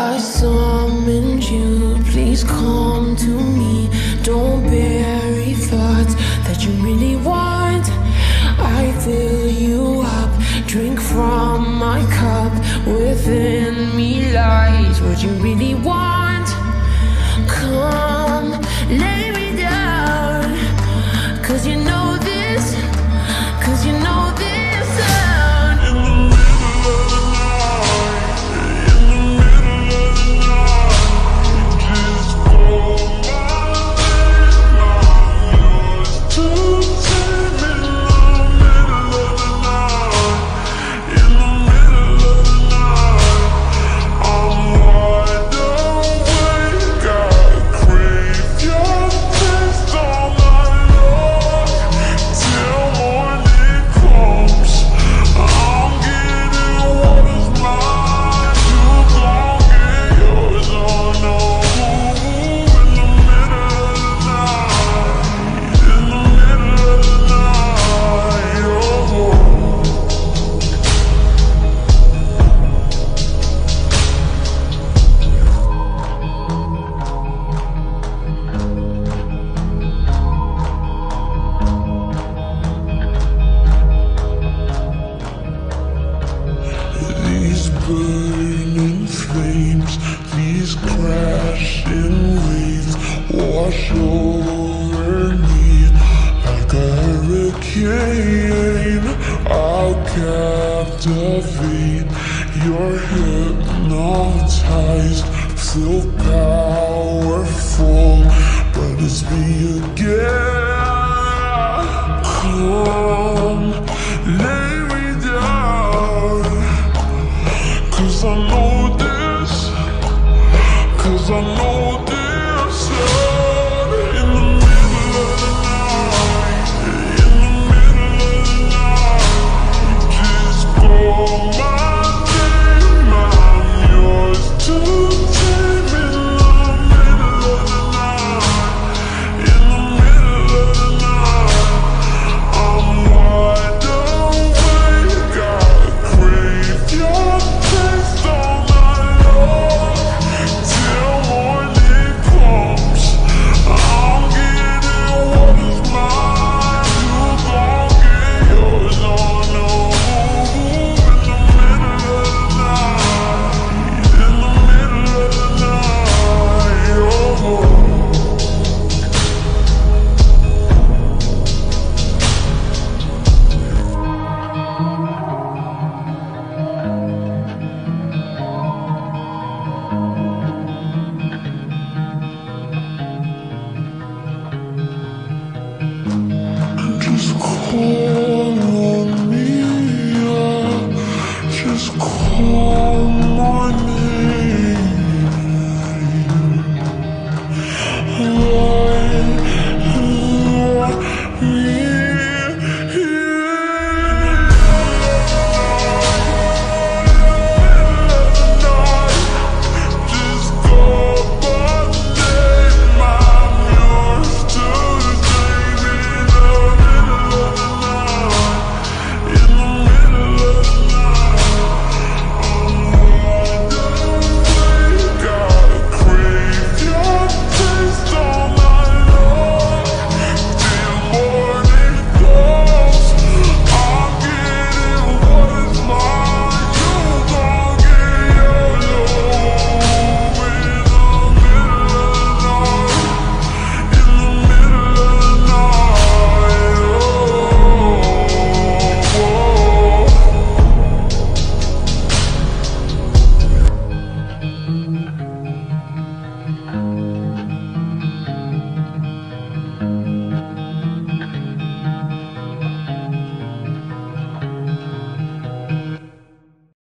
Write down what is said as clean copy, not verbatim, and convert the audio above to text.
I summoned you, please come to me. Don't bury thoughts that you really want. I fill you up, drink from my cup. Within me lies what you really want. Come, lay me down, 'cause you know this, 'cause you know this. Burning flames, these crashing waves wash over me like a hurricane. I'll captivate, you're hypnotized, feel powerful, but it's me again.